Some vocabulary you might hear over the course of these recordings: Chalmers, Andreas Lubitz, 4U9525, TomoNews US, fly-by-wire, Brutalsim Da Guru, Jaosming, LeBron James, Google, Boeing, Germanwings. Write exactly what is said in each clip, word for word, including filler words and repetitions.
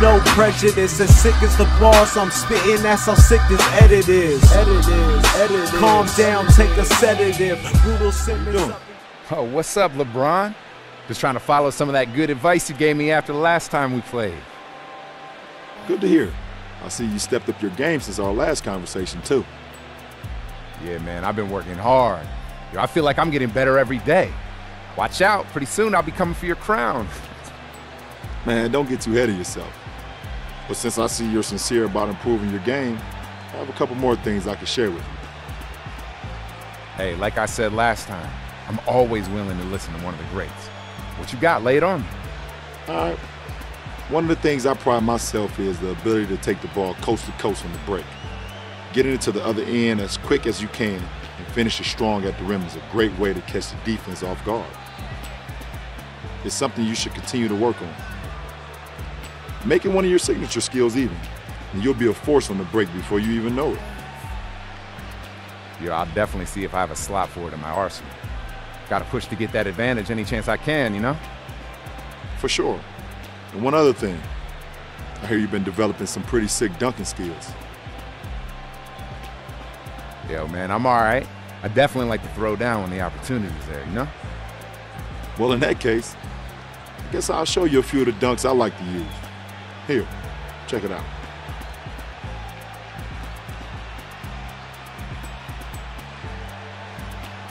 No prejudice, as sick as the bars I'm spitting, that's how sick this edit is. Edit is, edit is. Calm down, take a sedative. Google send me up. Oh, what's up, LeBron? Just trying to follow some of that good advice you gave me after the last time we played. Good to hear. I see you stepped up your game since our last conversation, too. Yeah, man, I've been working hard. Yo, I feel like I'm getting better every day. Watch out, pretty soon I'll be coming for your crown. Man, don't get too ahead of yourself. But since I see you're sincere about improving your game, I have a couple more things I can share with you. Hey, like I said last time, I'm always willing to listen to one of the greats. What you got? Lay it on me. All right. One of the things I pride myself is the ability to take the ball coast to coast on the break. Getting it to the other end as quick as you can and finishing strong at the rim is a great way to catch the defense off guard. It's something you should continue to work on. Make it one of your signature skills even, and you'll be a force on the break before you even know it. Yeah, I'll definitely see if I have a slot for it in my arsenal. Gotta push to get that advantage any chance I can, you know? For sure. And one other thing, I hear you've been developing some pretty sick dunking skills. Yo, man, I'm all right. I definitely like to throw down when the opportunity's there, you know? Well, in that case, I guess I'll show you a few of the dunks I like to use. Here, check it out.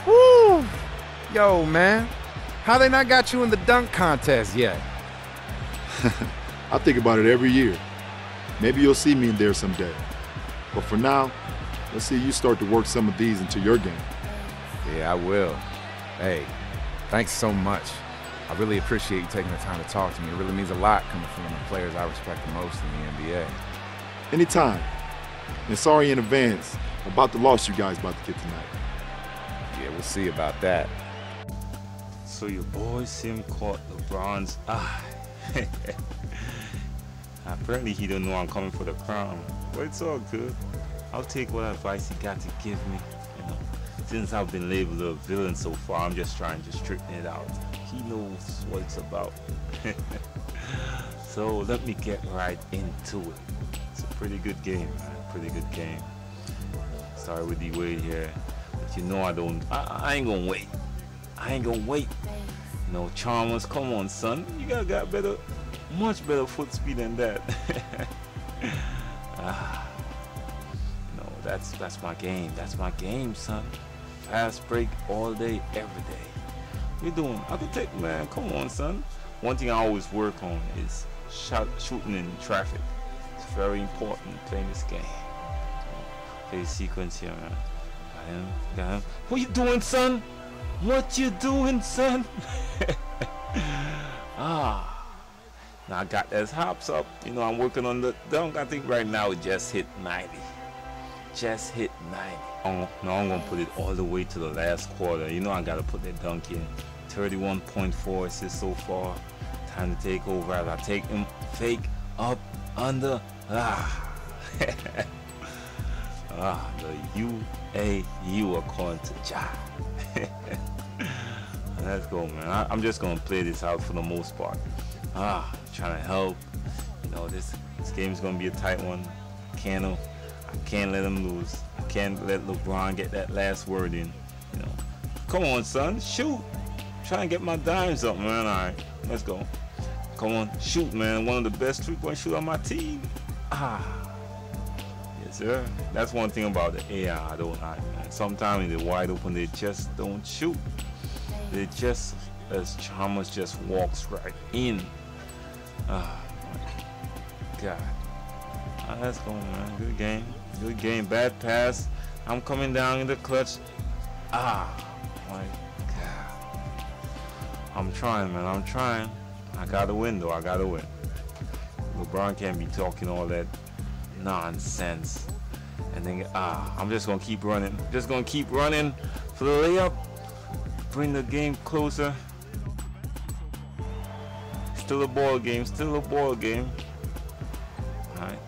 Woo! Yo, man, how they not got you in the dunk contest yet? I think about it every year. Maybe you'll see me in there someday. But for now, let's see you start to work some of these into your game. Yeah, I will. Hey, thanks so much. I really appreciate you taking the time to talk to me. It really means a lot coming from one of the players I respect the most in the N B A. Anytime. And sorry in advance about the loss you guys about to get tonight. Yeah, we'll see about that. So your boy Sim caught LeBron's eye. Apparently he don't know I'm coming for the crown, but it's all good. I'll take what advice he got to give me. You know, since I've been labeled a villain so far, I'm just trying to straighten it out. He knows what it's about. So let me get right into it. It's a pretty good game, man. Pretty good game. Started with D Wade here, but you know I don't. I, I ain't gonna wait. I ain't gonna wait. No, Chalmers, come on, son. You gotta got better, much better foot speed than that. ah, no, that's that's my game. That's my game, son. Fast break all day, every day. What you doing? I can take, man. Come on, son. One thing I always work on is shot shooting in traffic. It's very important playing this game. Play the sequence here, man. Got him. Got him. What you doing, son? What you doing, son? ah, now I got those hops up. You know, I'm working on the dunk. I think right now it just hit ninety. Just hit ninety. Oh, now I'm going to put it all the way to the last quarter. You know, I got to put that dunk in. thirty-one point four assists so far. Time to take over as I take him. Fake, up, under. Ah. ah, the U A U according to Ja. Let's go, man. I, I'm just gonna play this out for the most part. Ah, trying to help. You know, this this game's gonna be a tight one. Can't I can't let him lose. I can't let LeBron get that last word in. You know, come on, son, shoot. Try and get my dimes up, man. All right, let's go. Come on, shoot, man. One of the best three-point shooters on my team. Ah. Sir, that's one thing about the A I I don't like, man. Sometimes they're wide open, they just don't shoot. They just, as Chalmers just walks right in. Ah, my God. Ah, that's going, man. Good game. Good game. Bad pass. I'm coming down in the clutch. Ah, my God. I'm trying, man. I'm trying. I gotta win, though. I gotta win. LeBron can't be talking all that nonsense. And then ah, I'm just gonna keep running. Just gonna keep running for the layup. Bring the game closer. Still a ball game. Still a ball game. All right.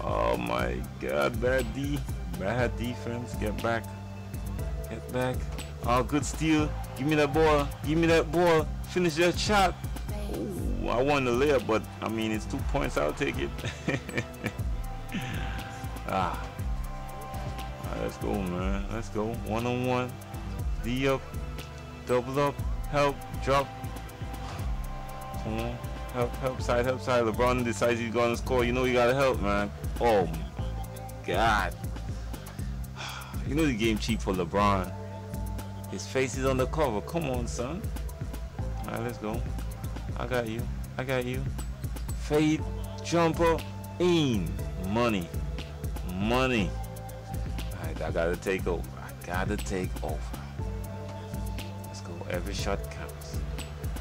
Oh my God, bad D, bad defense. Get back. Get back. Oh, good steal. Give me that ball. Give me that ball. Finish that shot. Oh I wanted to live, but I mean, it's two points. I'll take it. Ah, right, let's go, man. Let's go. One on one. D up. Double up. Help. Drop. Come on. Help. Help. Side. Help. Side. LeBron decides he's gonna score. You know you gotta help, man. Oh my God. You know the game cheap for LeBron. His face is on the cover. Come on, son. All right, let's go. I got you. I got you. Fade. Jumper. In. Money. Money. All right, I gotta take over. I gotta take over. Let's go. Every shot counts.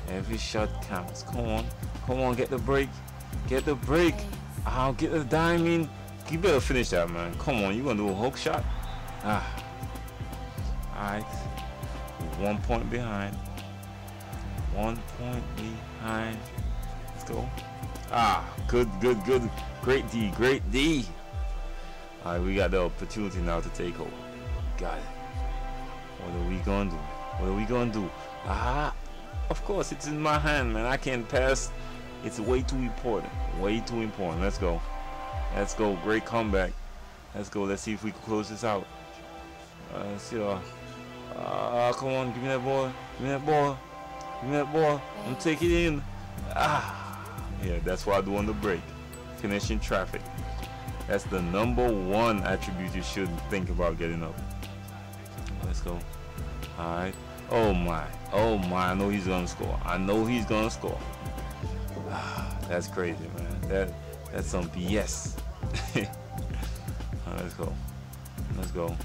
Every shot counts. Come on. Come on. Get the break. Get the break. I'll get the dime in. You better finish that, man. Come on. You gonna do a hook shot? Ah. Alright. One point behind. One point behind. Let's go. Ah, good, good, good. Great D, great D. Alright, we got the opportunity now to take over. Got it. What are we gonna do? What are we gonna do? Ah, of course, it's in my hand, man. I can't pass. It's way too important. Way too important. Let's go. Let's go. Great comeback. Let's go. Let's see if we can close this out. Uh, let's see. Uh, uh, come on, give me that ball. Give me that ball. Give me that ball. I'm taking it in. Ah, yeah, that's what I do on the break. Finishing traffic. That's the number one attribute you should think about getting up. Let's go. All right. Oh my. Oh my. I know he's gonna score. I know he's gonna score. Ah, that's crazy, man. That that's some B S. All right, let's go. Let's go.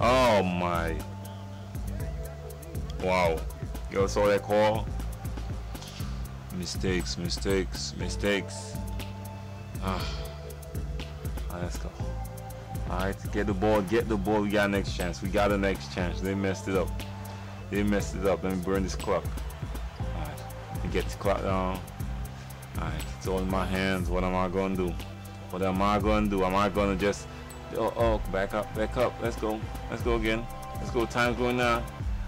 Oh my. Wow. Yo, saw that call. Mistakes, mistakes, mistakes. Ah. Right, let's go. Alright, get the ball, get the ball. We got next chance. We got a next chance. They messed it up. They messed it up. Let me burn this clock. Alright. Let me get the clock down. Alright, it's all in my hands. What am I gonna do? What am I gonna do? Am I gonna just Oh, oh, back up, back up. Let's go. Let's go again. Let's go. Time's going now. All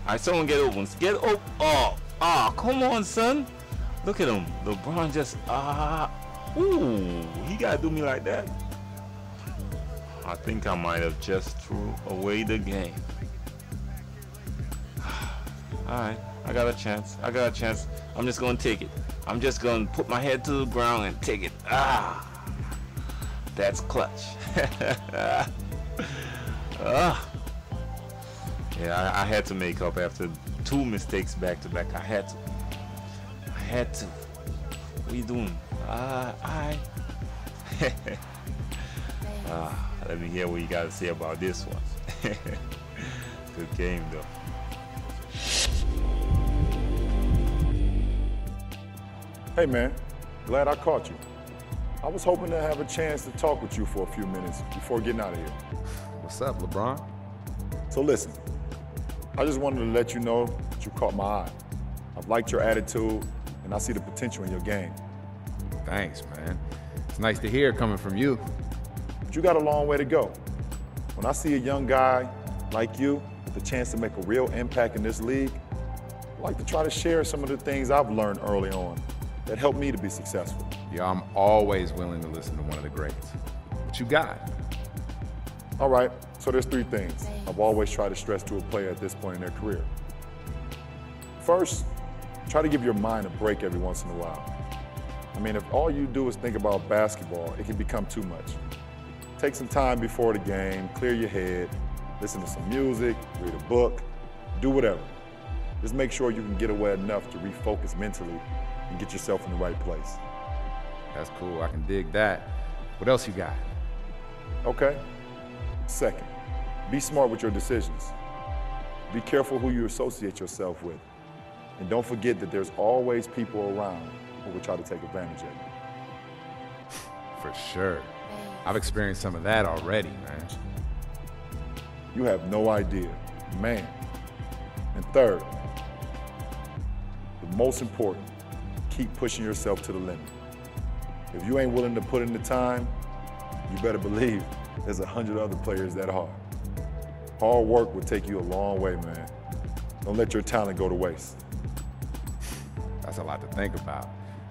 right, someone get open. Get open. Oh, ah, oh, come on, son. Look at him. LeBron just, ah. Uh, ooh, he got to do me like that. I think I might have just threw away the game. All right, I got a chance. I got a chance. I'm just going to take it. I'm just going to put my head to the ground and take it. Ah. That's clutch. uh, yeah, I, I had to make up after two mistakes back to back. I had to. I had to. What are you doing? Uh, I. uh, let me hear what you got to say about this one. Good game, though. Hey, man. Glad I caught you. I was hoping to have a chance to talk with you for a few minutes before getting out of here. What's up, LeBron? So listen, I just wanted to let you know that you caught my eye. I've liked your attitude, and I see the potential in your game. Thanks, man. It's nice to hear coming from you. But you got a long way to go. When I see a young guy like you with a chance to make a real impact in this league, I'd like to try to share some of the things I've learned early on that helped me to be successful. Yeah, I'm always willing to listen to one of the greats. What you got? All right, so there's three things I've always tried to stress to a player at this point in their career. First, try to give your mind a break every once in a while. I mean, if all you do is think about basketball, it can become too much. Take some time before the game, clear your head, listen to some music, read a book, do whatever. Just make sure you can get away enough to refocus mentally and get yourself in the right place. That's cool, I can dig that. What else you got? Okay, second, be smart with your decisions. Be careful who you associate yourself with. And don't forget that there's always people around who will try to take advantage of you. For sure. I've experienced some of that already, man. You have no idea, man. And third, the most important, keep pushing yourself to the limit. If you ain't willing to put in the time, you better believe there's a hundred other players that are. Hard work will take you a long way, man. Don't let your talent go to waste. That's a lot to think about.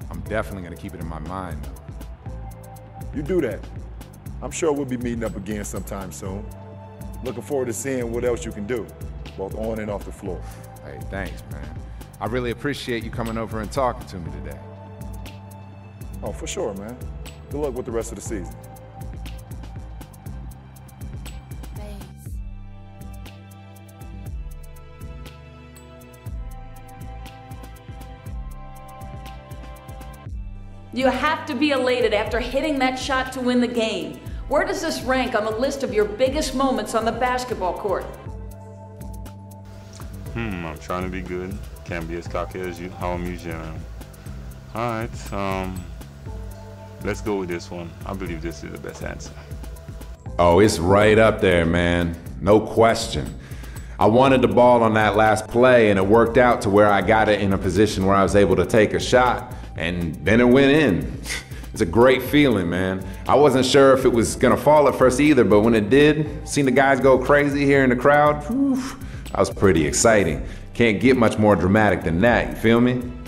I'm definitely gonna keep it in my mind though. You do that. I'm sure we'll be meeting up again sometime soon. Looking forward to seeing what else you can do, both on and off the floor. Hey, thanks, man. I really appreciate you coming over and talking to me today. Oh, for sure, man. Good luck with the rest of the season. You have to be elated after hitting that shot to win the game. Where does this rank on the list of your biggest moments on the basketball court? Hmm, I'm trying to be good. Can't be as cocky as you, how I'm usually am. All right, um, let's go with this one. I believe this is the best answer. Oh, it's right up there, man. No question. I wanted the ball on that last play, and it worked out to where I got it in a position where I was able to take a shot. And then it went in. It's a great feeling, man. I wasn't sure if it was gonna fall at first either, but when it did, seeing the guys go crazy here in the crowd, whew, that was pretty exciting. Can't get much more dramatic than that, you feel me?